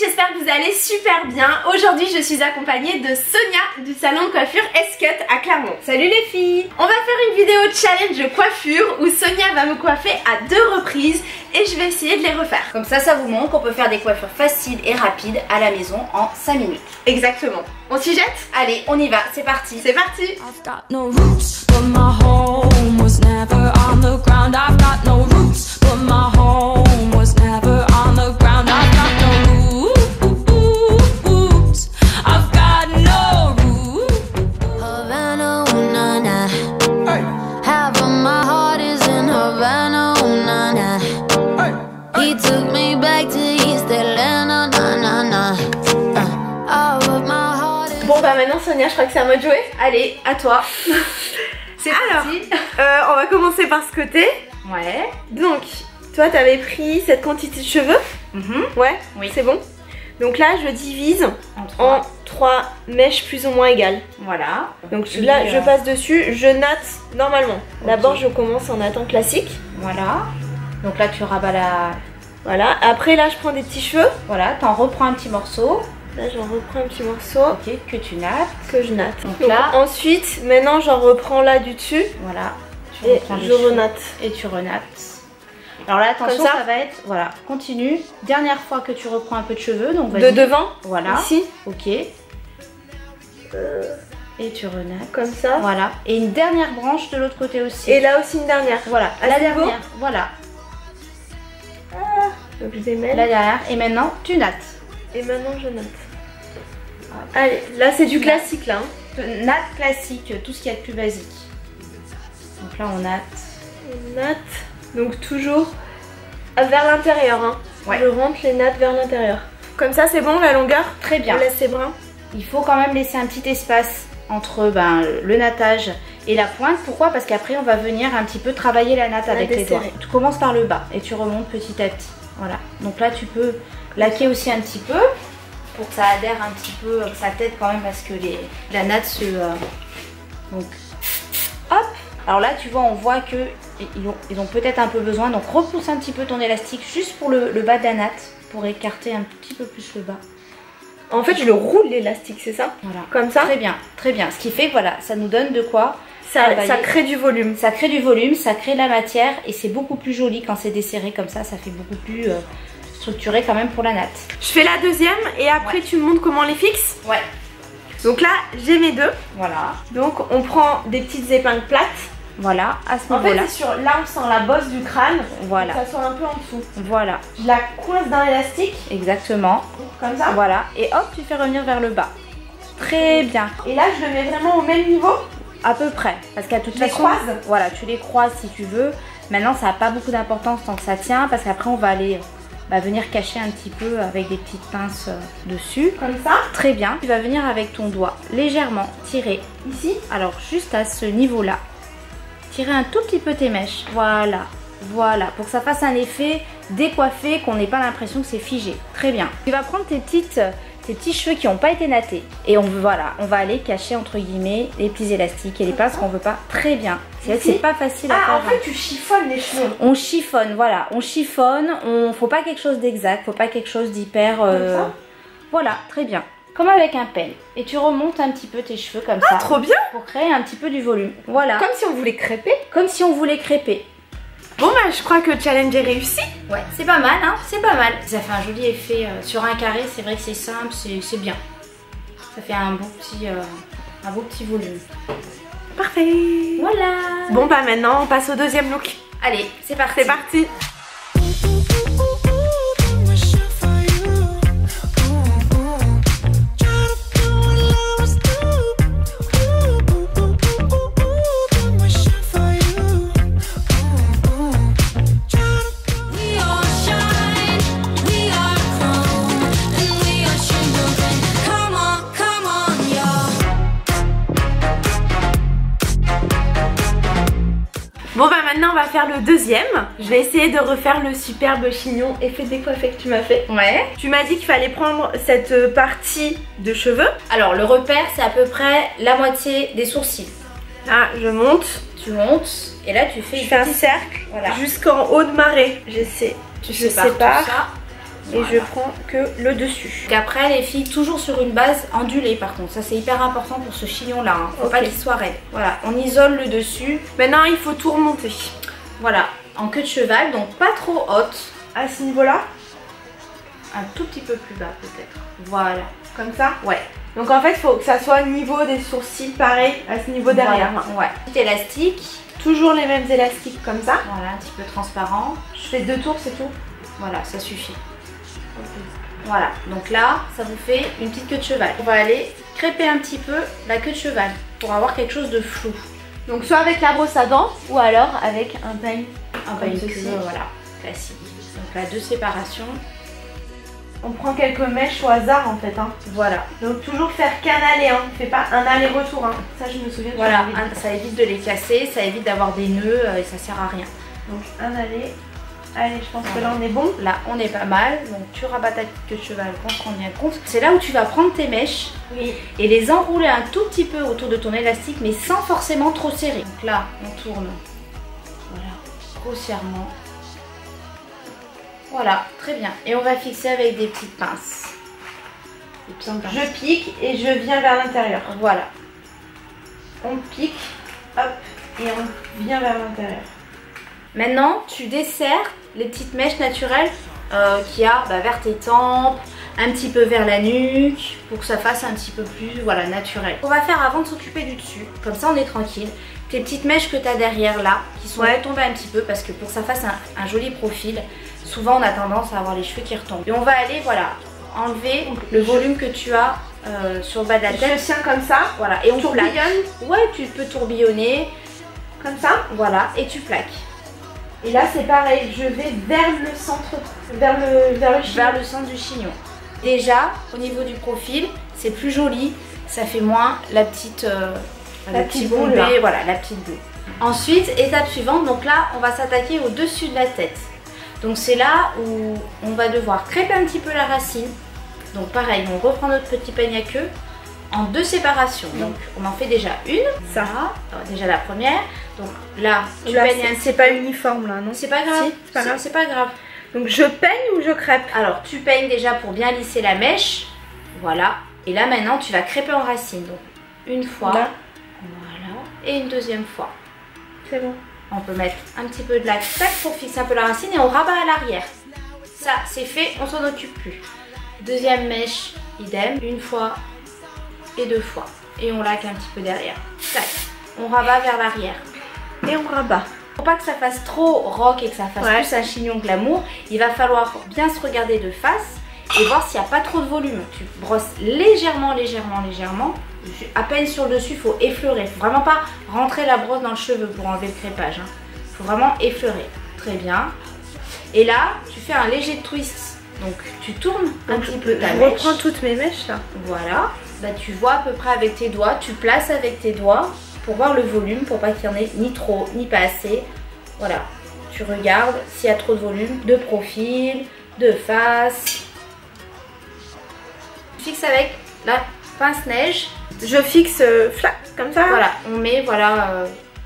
j'espère que vous allez super bien. Aujourd'hui je suis accompagnée de Sonia du salon de coiffure S-Cut à Clermont. Salut les filles! On va faire une vidéo challenge coiffure où Sonia va me coiffer à 2 reprises et je vais essayer de les refaire. Comme ça, ça vous montre qu'on peut faire des coiffures faciles et rapides à la maison en 5 minutes. Exactement. On s'y jette? Allez, on y va, c'est parti! C'est parti! Bon bah maintenant Sonia, je crois que c'est à moi de jouer. Allez, à toi. C'est parti. On va commencer par ce côté. Ouais. Donc, toi t'avais pris cette quantité de cheveux. Ouais, oui. C'est bon. Donc là, je divise en 3 mèches plus ou moins égales. Voilà. Donc là, je passe dessus, je natte normalement. Okay. D'abord, je commence en nattant classique. Voilà. Donc là, tu rabats la... Voilà. Après là, je prends des petits cheveux. Voilà, t'en reprends un petit morceau. Là, j'en reprends un petit morceau. Ok, que tu nattes. Que je natte. Donc là... Ensuite, maintenant, j'en reprends là du dessus. Voilà. Et je renatte. Et tu renattes. Alors là, attention, ça va être... Voilà, continue. Dernière fois que tu reprends un peu de cheveux. Donc de devant. Voilà. Ici. Ok. Et tu renattes. Comme ça. Voilà. Et une dernière branche de l'autre côté aussi. Et là aussi une dernière. Voilà. La dernière. Voilà. Donc je démêle. La dernière. Et maintenant, tu nattes. Et maintenant, je natte. Allez, là c'est du classique là. Natte classique, tout ce qu'il y a de plus basique. Donc là on natte. On natte, donc toujours vers l'intérieur. Hein. Ouais. Je rentre les nattes vers l'intérieur. Comme ça c'est bon la longueur? Très bien. On laisse les brins. Il faut quand même laisser un petit espace entre le nattage et la pointe. Pourquoi? Parce qu'après on va venir un petit peu travailler la natte avec les doigts. Tu commences par le bas et tu remontes petit à petit. Voilà. Donc là tu peux laquer aussi un petit peu. Pour que ça adhère un petit peu, que ça t'aide quand même parce que la natte se... Donc, hop. Alors là, tu vois, on voit qu'ils ont peut-être un peu besoin. Donc, repousse un petit peu ton élastique juste pour le bas de la natte, pour écarter un petit peu plus le bas. En fait, je le roule l'élastique, c'est ça? Voilà. Comme ça? Très bien, très bien. Ce qui fait, voilà, ça nous donne de quoi... Ça crée du volume. Ça crée du volume, ça crée de la matière et c'est beaucoup plus joli quand c'est desserré comme ça. Ça fait beaucoup plus... structuré quand même pour la natte. Je fais la deuxième et après tu me montres comment on les fixe. Ouais. Donc là j'ai mes deux. Voilà. Donc on prend des petites épingles plates. Voilà. À ce niveau-là. En fait sur là on sent la bosse du crâne. Voilà. Ça sort un peu en dessous. Voilà. Je la coince dans l'élastique. Exactement. Comme ça. Voilà. Et hop tu fais revenir vers le bas. Très bien. Et là je le mets vraiment au même niveau. À peu près. Parce qu'à toute façon. Tu les croises. Voilà. Tu les croises si tu veux. Maintenant ça n'a pas beaucoup d'importance tant que ça tient parce qu'après on va aller venir cacher un petit peu avec des petites pinces dessus. Comme ça. Très bien. Tu vas venir avec ton doigt légèrement tirer ici. Alors juste à ce niveau-là. Tirer un tout petit peu tes mèches. Voilà. Voilà. Pour que ça fasse un effet décoiffé, qu'on n'ait pas l'impression que c'est figé. Très bien. Tu vas prendre tes petits cheveux qui n'ont pas été nattés. Et on va aller cacher entre guillemets les petits élastiques et les pinces qu'on veut pas. Très bien. C'est pas facile à faire. Ah, en fait, tu chiffonnes les cheveux. On chiffonne, voilà. On chiffonne. Faut pas quelque chose d'exact. Faut pas quelque chose d'hyper... Voilà, très bien. Comme avec un peigne. Et tu remontes un petit peu tes cheveux comme ça. Ah, trop bien. Pour créer un petit peu du volume. Voilà. Comme si on voulait crêper. Comme si on voulait crêper. Bon bah je crois que le challenge est réussi. Ouais, c'est pas mal hein, c'est pas mal. Ça fait un joli effet sur un carré, c'est vrai que c'est simple, c'est bien. Ça fait un beau petit volume. Parfait. Voilà. Bon bah maintenant on passe au deuxième look. Allez, c'est parti. C'est parti. Bon bah maintenant on va faire le deuxième. Je vais essayer de refaire le superbe chignon effet décoiffé que tu m'as fait. Ouais. Tu m'as dit qu'il fallait prendre cette partie de cheveux. Alors le repère c'est à peu près la moitié des sourcils. Là je monte. Tu montes et là tu fais un cercle, voilà, jusqu'en haut de ma raie. Je sépare. Voilà. Et je prends que le dessus. Donc après les filles, toujours sur une base ondulée par contre. Ça c'est hyper important pour ce chignon là. Hein. Faut pas qu'il soit raide. Voilà, on isole le dessus. Maintenant il faut tout remonter. Voilà, en queue de cheval, donc pas trop haute. À ce niveau là, un tout petit peu plus bas peut-être. Voilà. Comme ça? Ouais. Donc en fait faut que ça soit au niveau des sourcils pareil à ce niveau derrière. Voilà. Ouais. Petit élastique. Toujours les mêmes élastiques comme ça. Voilà, un petit peu transparent. Je fais 2 tours, c'est tout. Voilà, ça suffit. Voilà, donc là, ça vous fait une petite queue de cheval. On va aller crêper un petit peu la queue de cheval pour avoir quelque chose de flou. Donc soit avec la brosse à dents ou alors avec un peigne. Un peigne ceci, voilà, classique. Donc là, 2 séparations. On prend quelques mèches au hasard en fait. Hein. Voilà. Donc toujours faire qu'un aller, hein. Fais pas un aller-retour. Hein. Ça je me souviens. Voilà, ça évite de les casser, ça évite d'avoir des nœuds et ça sert à rien. Donc un aller. Allez, je pense que là on est bon. Là on est pas mal. Donc tu rabats ta queue de cheval quand tu te rends bien compte. C'est là où tu vas prendre tes mèches et les enrouler un tout petit peu autour de ton élastique, mais sans forcément trop serrer. Donc là on tourne, voilà, grossièrement. Voilà, très bien. Et on va fixer avec des petites pinces. Je pique et je viens vers l'intérieur. Voilà. On pique, hop, et on vient vers l'intérieur. Maintenant, tu desserres les petites mèches naturelles qu'il y a vers tes tempes, un petit peu vers la nuque, pour que ça fasse un petit peu plus naturel. On va faire avant de s'occuper du dessus, comme ça on est tranquille. Tes petites mèches que tu as derrière là, qui sont tombées un petit peu, parce que pour que ça fasse un joli profil, souvent on a tendance à avoir les cheveux qui retombent. Et on va aller, voilà, enlever le volume que tu as sur le bas de la tête. Je tiens comme ça, voilà, et on tourbillonne. Ouais, tu peux tourbillonner, comme ça, voilà, et tu plaques. Et là c'est pareil, je vais vers le centre, vers le chignon. Vers le centre du chignon. Déjà, au niveau du profil, c'est plus joli, ça fait moins la petite, petite boule. Voilà, la petite boule. Ensuite, étape suivante, donc là on va s'attaquer au-dessus de la tête. Donc c'est là où on va devoir crêper un petit peu la racine. Donc pareil, on reprend notre petit peigne à queue en 2 séparations. Donc on en fait déjà une. Ça, déjà la première. Donc là, tu peignes. C'est pas uniforme là, non? C'est pas grave. Si, c'est pas grave. C'est pas grave. Donc je peigne ou je crêpe? Alors tu peignes déjà pour bien lisser la mèche. Voilà. Et là maintenant, tu vas crêper en racine. Donc une fois. Là. Voilà. Et une deuxième fois. C'est bon. On peut mettre un petit peu de la crêpe pour fixer un peu la racine et on rabat à l'arrière. Ça, c'est fait, on s'en occupe plus. Deuxième mèche, idem. Une fois. Et 2 fois. Et on laque un petit peu derrière. Tac. On rabat vers l'arrière. Et on rabat. Pour pas que ça fasse trop rock et que ça fasse plus un chignon glamour, il va falloir bien se regarder de face et voir s'il n'y a pas trop de volume. Tu brosses légèrement, légèrement, légèrement. À peine sur le dessus, il faut effleurer. Faut vraiment pas rentrer la brosse dans le cheveu pour enlever le crépage. Hein. Faut vraiment effleurer. Très bien. Et là, tu fais un léger twist. Donc tu tournes un petit peu ta mèche. Je reprends toutes mes mèches là. Voilà. Bah, tu vois à peu près avec tes doigts, tu places avec tes doigts pour voir le volume, pour pas qu'il y en ait ni trop, ni pas assez. Voilà, tu regardes s'il y a trop de volume, de profil, de face. Je fixe avec la pince-neige. Je fixe flat, comme ça. Voilà, on met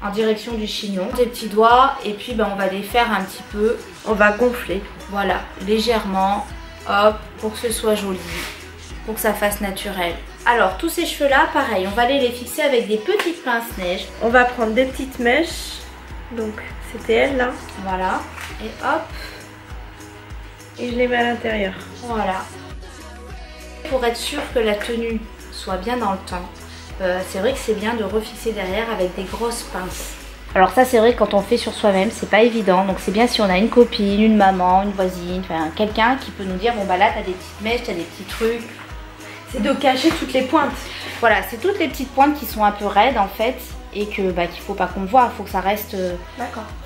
en direction du chignon, tes petits doigts, et puis on va les faire un petit peu. On va gonfler. Voilà, légèrement, hop, pour que ce soit joli, pour que ça fasse naturel. Alors tous ces cheveux là, pareil, on va aller les fixer avec des petites pinces neige. On va prendre des petites mèches, donc c'était elle là. Voilà, et hop. Et je les mets à l'intérieur. Voilà. Pour être sûr que la tenue soit bien dans le temps, c'est vrai que c'est bien de refixer derrière avec des grosses pinces. Alors ça c'est vrai que quand on fait sur soi-même, c'est pas évident. Donc c'est bien si on a une copine, une maman, une voisine, enfin quelqu'un qui peut nous dire bon bah là t'as des petites mèches, t'as des petits trucs. C'est de cacher toutes les pointes. Voilà, c'est toutes les petites pointes qui sont un peu raides en fait et que qu'il faut pas qu'on voit, faut que ça reste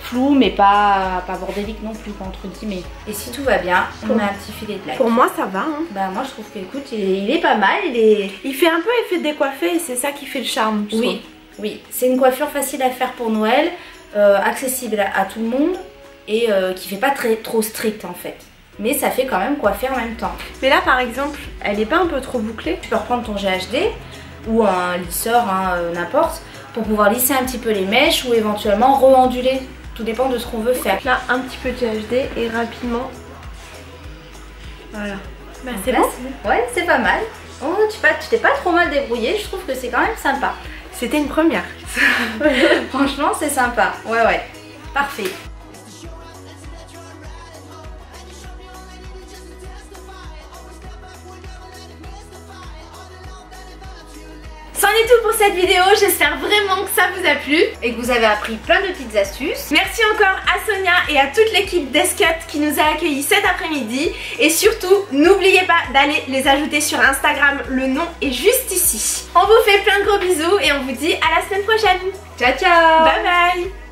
flou mais pas bordélique non plus entre guillemets. Et si tout va bien, on a un petit filet de laque. Pour moi ça va. Hein. Bah moi je trouve qu'écoute, il est pas mal, il fait un peu effet décoiffé et c'est ça qui fait le charme. Oui, oui, c'est une coiffure facile à faire pour Noël, accessible à tout le monde et qui fait pas trop strict en fait. Mais ça fait quand même coiffer en même temps. Mais là par exemple, elle n'est pas un peu trop bouclée? Tu peux reprendre ton ghd ou un lisseur, n'importe, pour pouvoir lisser un petit peu les mèches ou éventuellement re-onduler. Tout dépend de ce qu'on veut faire. Là un petit peu de ghd et rapidement Voilà. Bah, c'est bon. Ouais, c'est pas mal. Oh, tu t'es pas trop mal débrouillée, je trouve que c'est quand même sympa. C'était une première. Franchement, c'est sympa. Ouais, ouais. Parfait. C'en est tout pour cette vidéo, j'espère vraiment que ça vous a plu et que vous avez appris plein de petites astuces. Merci encore à Sonia et à toute l'équipe d'S-Cut qui nous a accueillis cet après-midi. Et surtout, n'oubliez pas d'aller les ajouter sur Instagram, le nom est juste ici. On vous fait plein de gros bisous et on vous dit à la semaine prochaine. Ciao ciao. Bye bye.